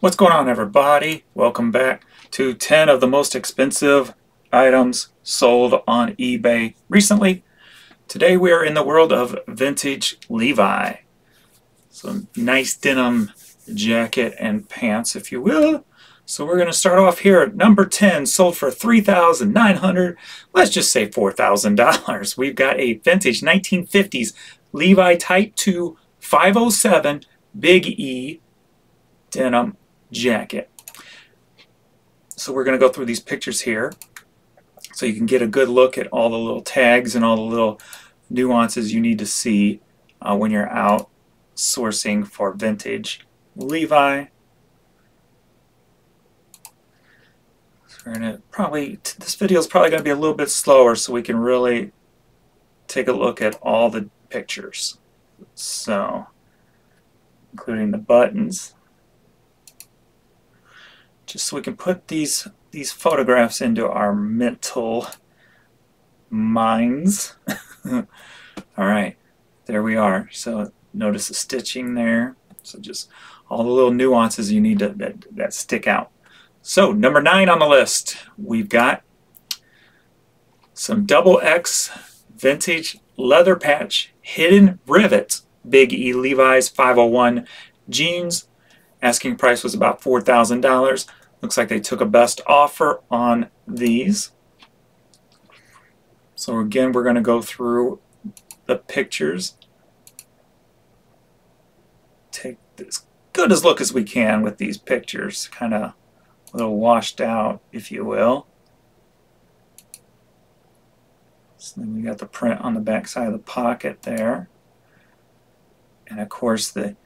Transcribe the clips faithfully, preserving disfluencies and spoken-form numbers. What's going on, everybody? Welcome back to ten of the most expensive items sold on eBay recently. Today we are in the world of vintage Levi. Some nice denim jacket and pants, if you will. So we're going to start off here at number ten, sold for three thousand nine hundred dollars. Let's just say four thousand dollars. We've got a vintage nineteen fifties Levi Type two five oh seven Big E denim jacket. So we're going to go through these pictures here so you can get a good look at all the little tags and all the little nuances you need to see uh, when you're out sourcing for vintage Levi. So we're going to probably, this video is probably going to be a little bit slower so we can really take a look at all the pictures, so including the buttons, just so we can put these these photographs into our mental minds. All right, there we are. So notice the stitching there. So just all the little nuances you need to that, that stick out. So number nine on the list, we've got some double X vintage leather patch hidden rivet Big E Levi's five oh one jeans. Asking price was about four thousand dollars. Looks like they took a best offer on these. So again, we're going to go through the pictures. Take as good as look as we can with these pictures. Kind of a little washed out, if you will. So then we got the print on the back side of the pocket there. And of course, the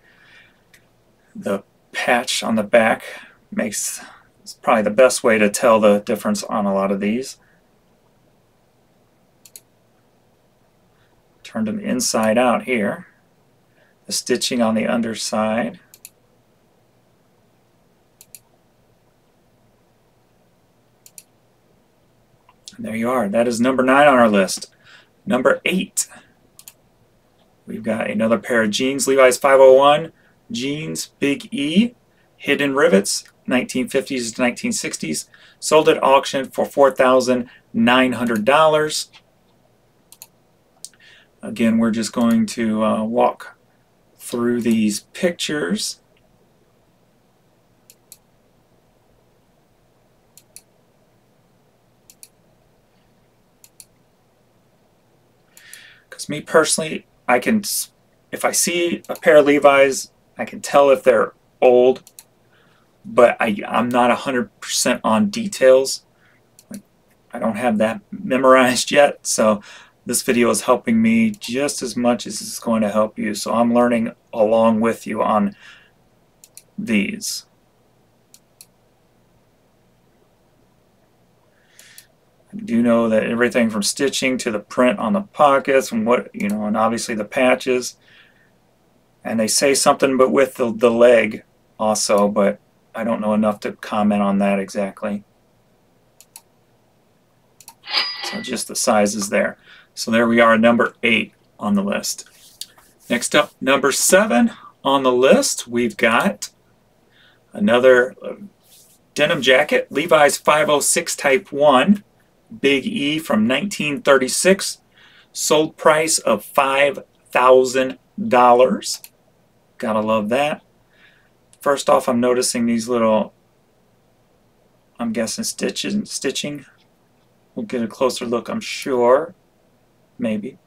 the patch on the back makes it's probably the best way to tell the difference on a lot of these. Turned them inside out here. The stitching on the underside. And there you are. That is number nine on our list. Number eight. We've got another pair of jeans, Levi's five oh one. Jeans, Big E, hidden rivets, nineteen fifties to nineteen sixties, sold at auction for four thousand nine hundred dollars. Again, we're just going to uh, walk through these pictures. Because me personally, I can, if I see a pair of Levi's, I can tell if they're old, but I, I'm not one hundred percent on details. I don't have that memorized yet, so this video is helping me just as much as it's going to help you. So I'm learning along with you on these. I do know that everything from stitching to the print on the pockets and what, you know, and obviously the patches. And they say something but with the, the leg also, but I don't know enough to comment on that exactly. So just the sizes there. So there we are, number eight on the list. Next up, number seven on the list, we've got another denim jacket, Levi's five oh six Type one, Big E from nineteen thirty-six, sold price of five thousand dollars. Gotta love that. First off, I'm noticing these little, I'm guessing stitches and stitching. We'll get a closer look, I'm sure. Maybe.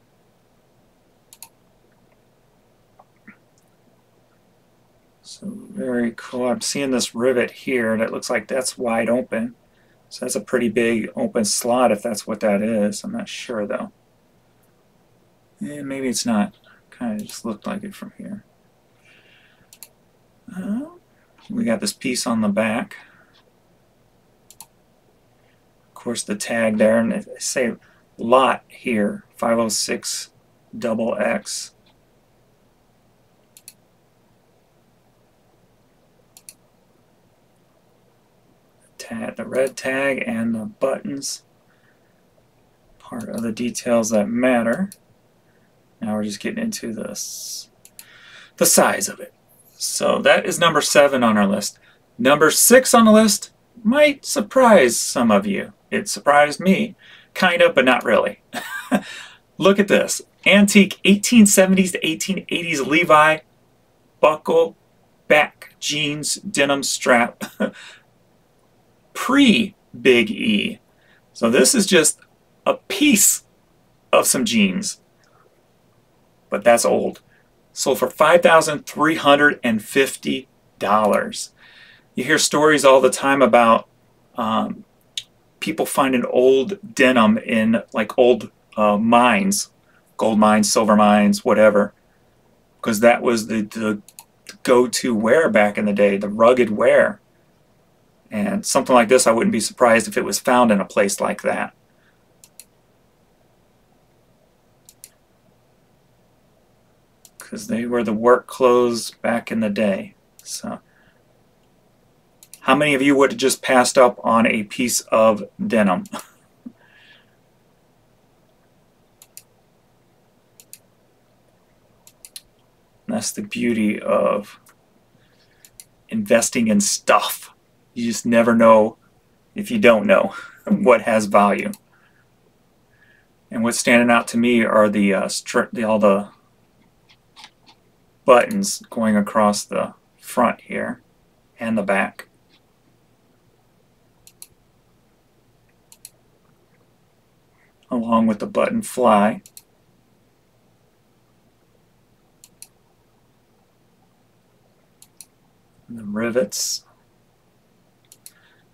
So very cool. I'm seeing this rivet here that looks like that's wide open. So that's a pretty big open slot if that's what that is. I'm not sure though. Eh, maybe it's not. Kind of just looked like it from here. Uh, we got this piece on the back. Of course, the tag there, and they say lot here, five oh six double X. Tag, the red tag, and the buttons. Part of the details that matter. Now we're just getting into this, the size of it. So that is number seven on our list. Number six on the list might surprise some of you. It surprised me, kind of, but not really. Look at this. Antique eighteen seventies to eighteen eighties Levi buckle back jeans denim strap pre Big E. So this is just a piece of some jeans, but that's old. Sold for five thousand three hundred fifty dollars. You hear stories all the time about um, people finding old denim in like old uh, mines, gold mines, silver mines, whatever, because that was the, the go-to wear back in the day, the rugged wear. And something like this, I wouldn't be surprised if it was found in a place like that. Because they were the work clothes back in the day. So, how many of you would have just passed up on a piece of denim? That's the beauty of investing in stuff. You just never know if you don't know what has value. And what's standing out to me are the, uh, stri the all the buttons going across the front here and the back. Along with the button fly. And the rivets.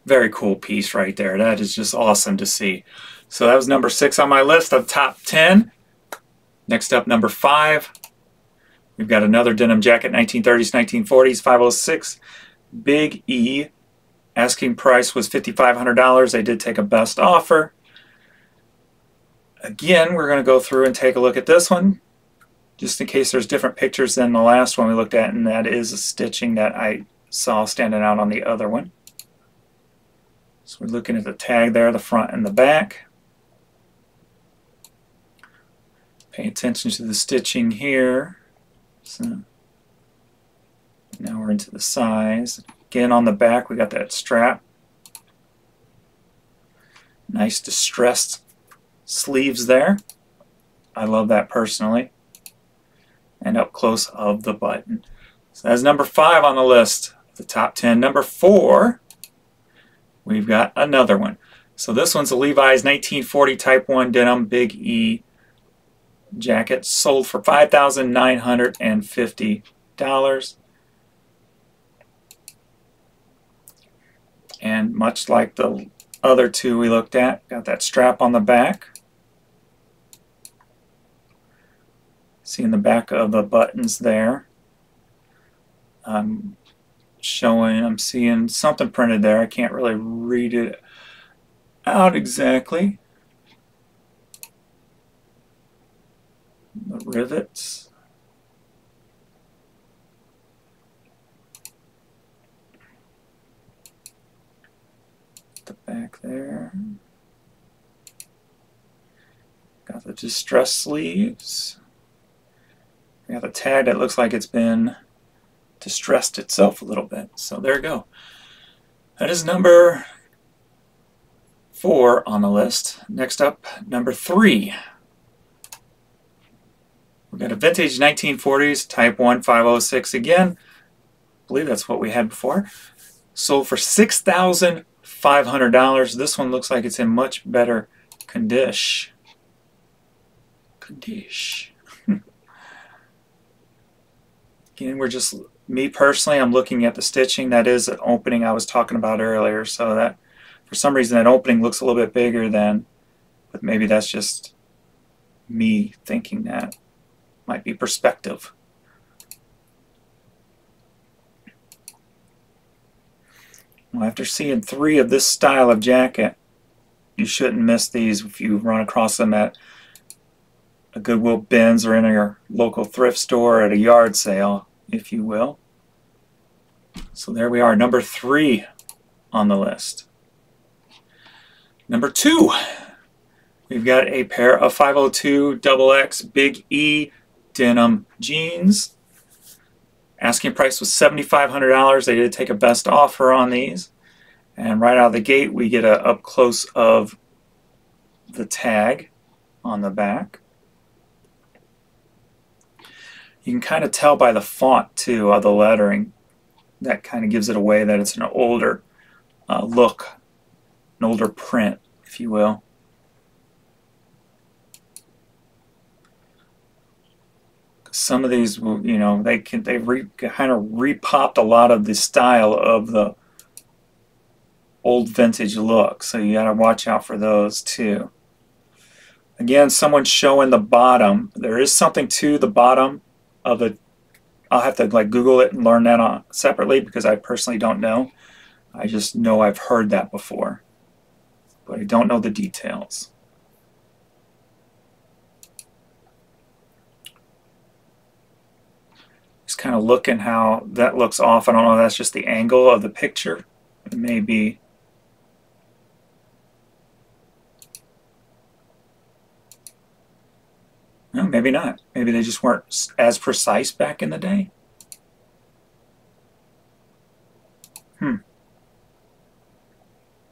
Very cool piece right there. That is just awesome to see. So that was number six on my list of top ten. Next up, number five. We've got another denim jacket, nineteen thirties, nineteen forties, five oh six. Big E. Asking price was five thousand five hundred dollars. They did take a best offer. Again, we're going to go through and take a look at this one, just in case there's different pictures than the last one we looked at, and that is a stitching that I saw standing out on the other one. So we're looking at the tag there, the front and the back. Pay attention to the stitching here. So now we're into the size. Again, on the back, we got that strap. Nice distressed sleeves there. I love that personally. And up close of the button. So that's number five on the list, the top ten. Number four, we've got another one. So this one's a Levi's nineteen forty Type one denim Big E jacket, sold for five thousand nine hundred fifty dollars. And much like the other two we looked at, got that strap on the back. Seeing the back of the buttons there. Um, showing, I'm seeing something printed there. I can't really read it out exactly. The rivets. The back there. Got the distress sleeves. We got the tag that looks like it's been distressed itself a little bit. So there you go. That is number four on the list. Next up, number three. We've got a vintage nineteen forties Type one five oh six again. I believe that's what we had before. Sold for six thousand five hundred dollars. This one looks like it's in much better condition. Condition. Again, we're just, me personally, I'm looking at the stitching. That is an opening I was talking about earlier. So that, for some reason, that opening looks a little bit bigger than, but maybe that's just me thinking that. Might be perspective. Well, after seeing three of this style of jacket, you shouldn't miss these if you run across them at a Goodwill bins or in your local thrift store at a yard sale, if you will. So there we are, number three on the list. Number two, we've got a pair of five oh two X X Big E denim jeans. Asking price was seven thousand five hundred dollars. They did take a best offer on these. And right out of the gate, we get a up close of the tag on the back. You can kind of tell by the font too, uh, the lettering. That kind of gives it away that it's an older uh, look, an older print, if you will. Some of these, you know, they can they re, kind of repopped a lot of the style of the old vintage look, so you got to watch out for those too. Again, someone's showing the bottom. There is something to the bottom of the. I'll have to like Google it and learn that on separately because I personally don't know. I just know I've heard that before, but I don't know the details. Just kind of looking how that looks off. I don't know if that's just the angle of the picture. It may be. No, maybe not. Maybe they just weren't as precise back in the day. Hmm.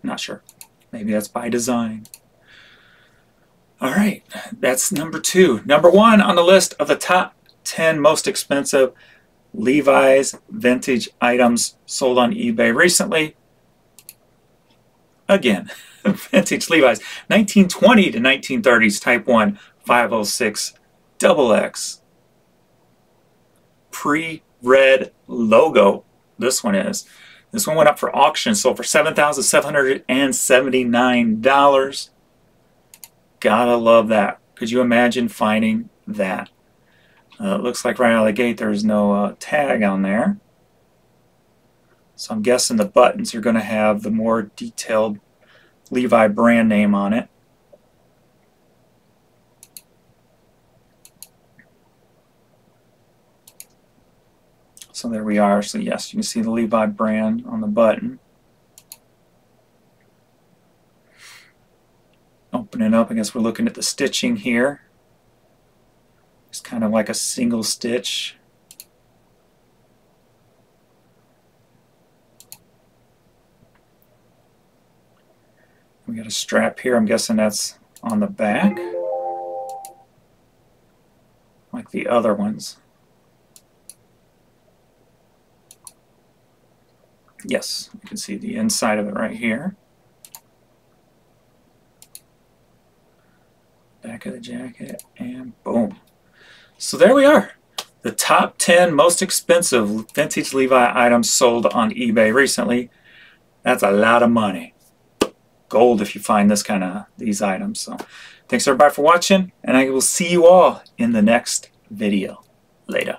Not sure. Maybe that's by design. All right, that's number two. Number one on the list of the top ten most expensive Levi's vintage items sold on eBay recently. Again, vintage Levi's, nineteen twenty to nineteen thirties Type one five oh six X X. Pre-red logo, this one is. This one went up for auction, sold for seven thousand seven hundred seventy-nine dollars. Gotta love that. Could you imagine finding that? Uh, it looks like right out of the gate there's no uh, tag on there. So I'm guessing the buttons are going to have the more detailed Levi brand name on it. So there we are. So yes, you can see the Levi brand on the button. Open it up. I guess we're looking at the stitching here. It's kind of like a single stitch. We got a strap here. I'm guessing that's on the back, like the other ones. Yes, you can see the inside of it right here. Back of the jacket, and boom. So there we are. The top ten most expensive vintage Levi items sold on eBay recently. That's a lot of money. Gold if you find this kind of these items. So thanks everybody for watching, and I will see you all in the next video. Later.